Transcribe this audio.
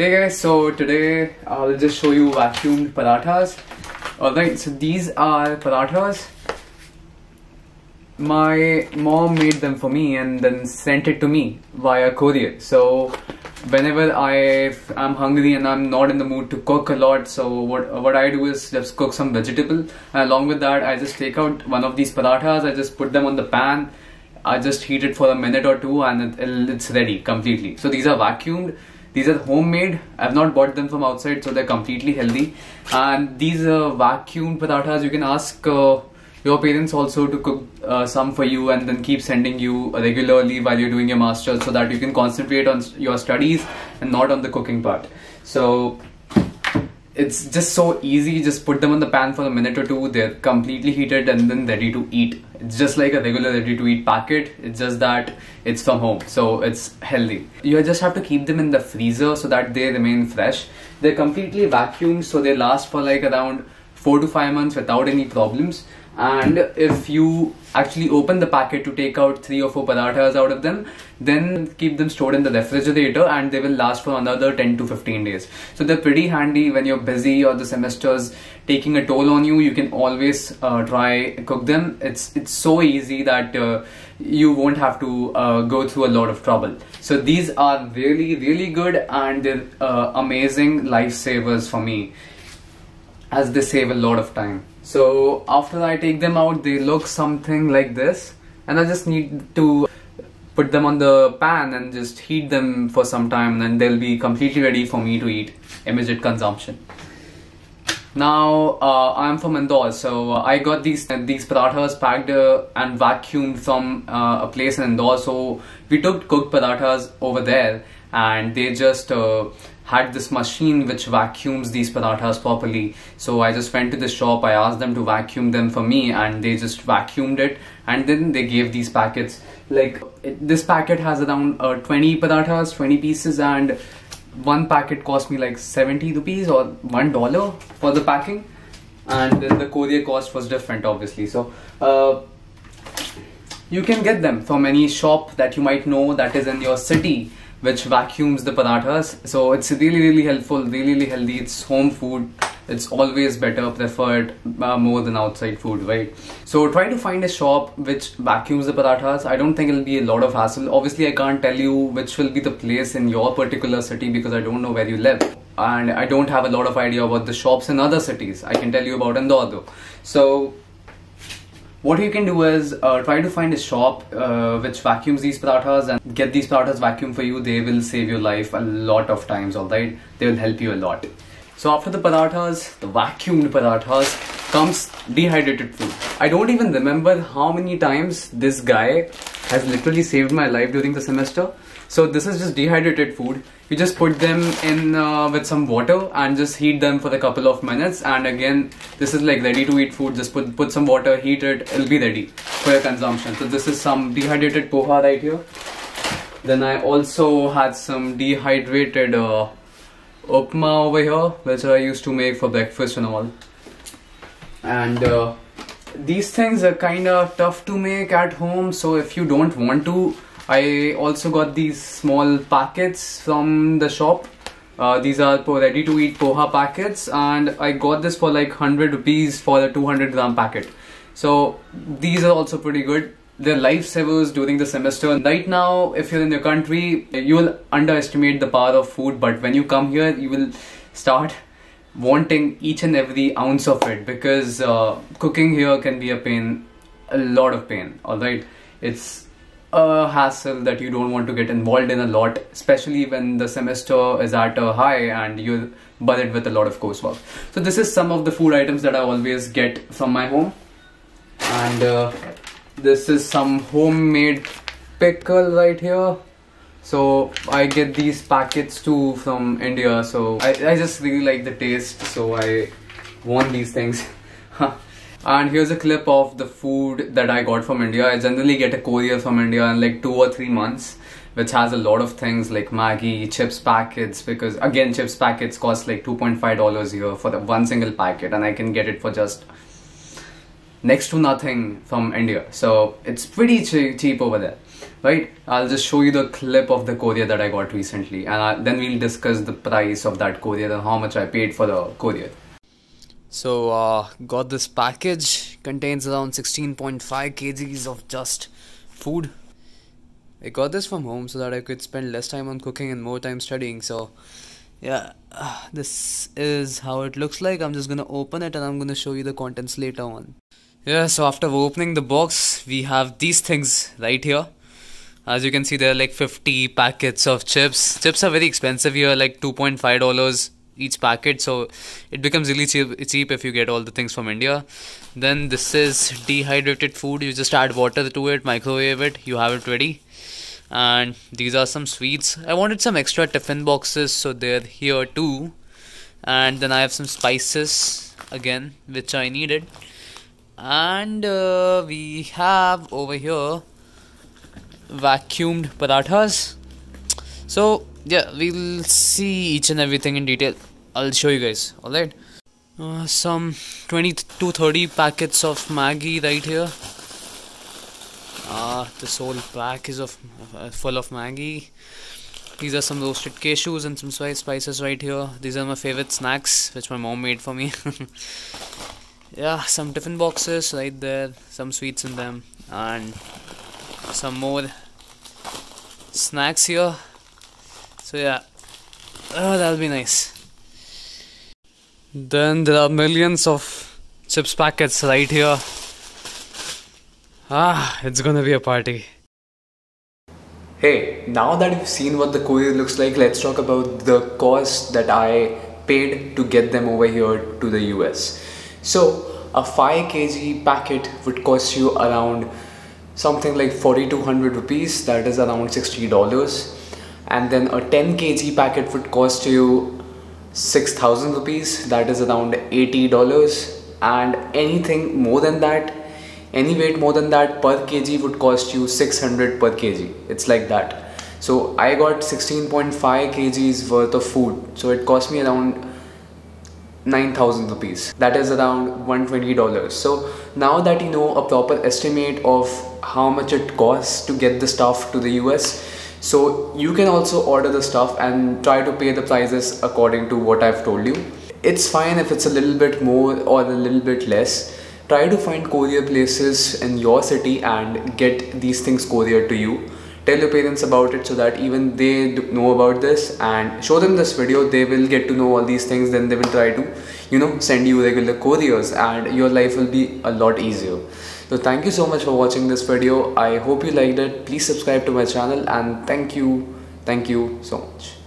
Hey guys, so today I'll just show you vacuumed parathas. Alright, so these are parathas. My mom made them for me and then sent it to me via courier. So whenever I'm hungry and I'm not in the mood to cook a lot, so what I do is just cook some vegetable, and along with that I just take out one of these parathas, I just put them on the pan, I just heat it for a minute or two and it's ready completely. So these are vacuumed. These are homemade. I've not bought them from outside, so they're completely healthy. And these vacuumed parathas, you can ask your parents also to cook some for you and then keep sending you regularly while you're doing your master's, so that you can concentrate on your studies and not on the cooking part. So it's just so easy. Just put them on the pan for a minute or two. They're completely heated and then ready to eat. It's just like a regular ready-to-eat packet. It's just that it's from home, so it's healthy. You just have to keep them in the freezer so that they remain fresh. They're completely vacuumed, so they last for like around 4 to 5 months without any problems. And if you actually open the packet to take out 3 or 4 parathas out of them, then keep them stored in the refrigerator and they will last for another 10 to 15 days. So they're pretty handy when you're busy or the semester's taking a toll on you. You can always try cook them. It's so easy that you won't have to go through a lot of trouble. So these are really good, and they're amazing lifesavers for me, as they save a lot of time. So after I take them out, they look something like this, and I just need to put them on the pan and just heat them for some time, and they'll be completely ready for me to eat, immediate consumption. Now I'm from Indore, so I got these parathas packed and vacuumed from a place in Indore. So we took cooked parathas over there, and they just had this machine which vacuums these parathas properly. So I just went to the shop, I asked them to vacuum them for me, and they just vacuumed it, and then they gave these packets. Like this packet has around 20 parathas, 20 pieces, and one packet cost me like 70 rupees or $1 for the packing, and then the courier cost was different, obviously. So you can get them from any shop that you might know that is in your city, which vacuums the parathas. So it's really helpful, really healthy. It's home food. It's always better, preferred more than outside food, right? So try to find a shop which vacuums the parathas. I don't think it'll be a lot of hassle. Obviously I can't tell you which will be the place in your particular city, because I don't know where you live, and I don't have a lot of idea about the shops in other cities. I can tell you about Indore though. So what you can do is try to find a shop which vacuums these parathas and get these parathas vacuumed for you. They will save your life a lot of times, alright? They will help you a lot. So after the parathas, the vacuumed parathas, comes dehydrated food. I don't even remember how many times this guy has literally saved my life during the semester. So this is just dehydrated food. You just put them in with some water and just heat them for a couple of minutes, and again, this is like ready to eat food. Just put some water, heat it, it'll be ready for your consumption. So this is some dehydrated poha right here. Then I also had some dehydrated upma over here, which I used to make for breakfast and all. And these things are kind of tough to make at home, so if you don't want to, I also got these small packets from the shop. These are ready to eat poha packets, and I got this for like 100 rupees for a 200-gram packet. So these are also pretty good. They're lifesavers during the semester. Right now, if you're in your country, you will underestimate the power of food, but when you come here, you will start wanting each and every ounce of it, because cooking here can be a pain, a lot of pain, alright? It's a hassle that you don't want to get involved in a lot, especially when the semester is at a high and you're buried with a lot of coursework. So this is some of the food items that I always get from my home. And this is some homemade pickle right here. So I get these packets too from India, so I just really like the taste, so I want these things. And here's a clip of the food that I got from India. I generally get a courier from India in like 2 or 3 months, which has a lot of things like Maggi, chips packets, because again, chips packets cost like $2.5 here for the one single packet, and I can get it for just next to nothing from India. So it's pretty cheap over there. right? I'll just show you the clip of the courier that I got recently, and then we'll discuss the price of that courier and how much I paid for the courier. So got this package, contains around 16.5 kgs of just food. I got this from home so that I could spend less time on cooking and more time studying. So yeah, this is how it looks like. I'm just gonna open it and I'm gonna show you the contents later on. Yeah, so after opening the box, we have these things right here. As you can see, there are like 50 packets of chips. Chips are very expensive here, like $2.5 each packet, so it becomes really cheap if you get all the things from India. Then this is dehydrated food. You just add water to it, microwave it, you have it ready. And these are some sweets. I wanted some extra tiffin boxes, so they're here too. And then I have some spices again, which I needed. And we have over here vacuumed parathas. So yeah, we'll see each and everything in detail. I'll show you guys. Alright, some 20 to 30 packets of Maggi right here. This whole pack is full of Maggi. These are some roasted cashews and some spices right here. These are my favorite snacks, which my mom made for me. Yeah, some tiffin boxes right there, some sweets in them, and some more snacks here. So yeah, that'll be nice. Then there are millions of chips packets right here. Ah, it's gonna be a party. Hey, now that we've seen what the courier looks like, let's talk about the cost that I paid to get them over here to the US. So a 5 kg packet would cost you around something like 4200 rupees, that is around $60. And then a 10 kg packet would cost you 6000 rupees, that is around $80. And anything more than that, any weight more than that per kg would cost you 600 per kg. It's like that. So I got 16.5 kgs worth of food. So it cost me around 9,000 rupees. That is around $120. So now that you know a proper estimate of how much it costs to get the stuff to the US, so you can also order the stuff and try to pay the prices according to what I've told you. It's fine if it's a little bit more or a little bit less. Try to find courier places in your city and get these things couriered to you. Tell your parents about it so that even they know about this, and show them this video. They will get to know all these things, then they will try to, you know, send you regular couriers and your life will be a lot easier. So thank you so much for watching this video. I hope you liked it. Please subscribe to my channel, and thank you so much.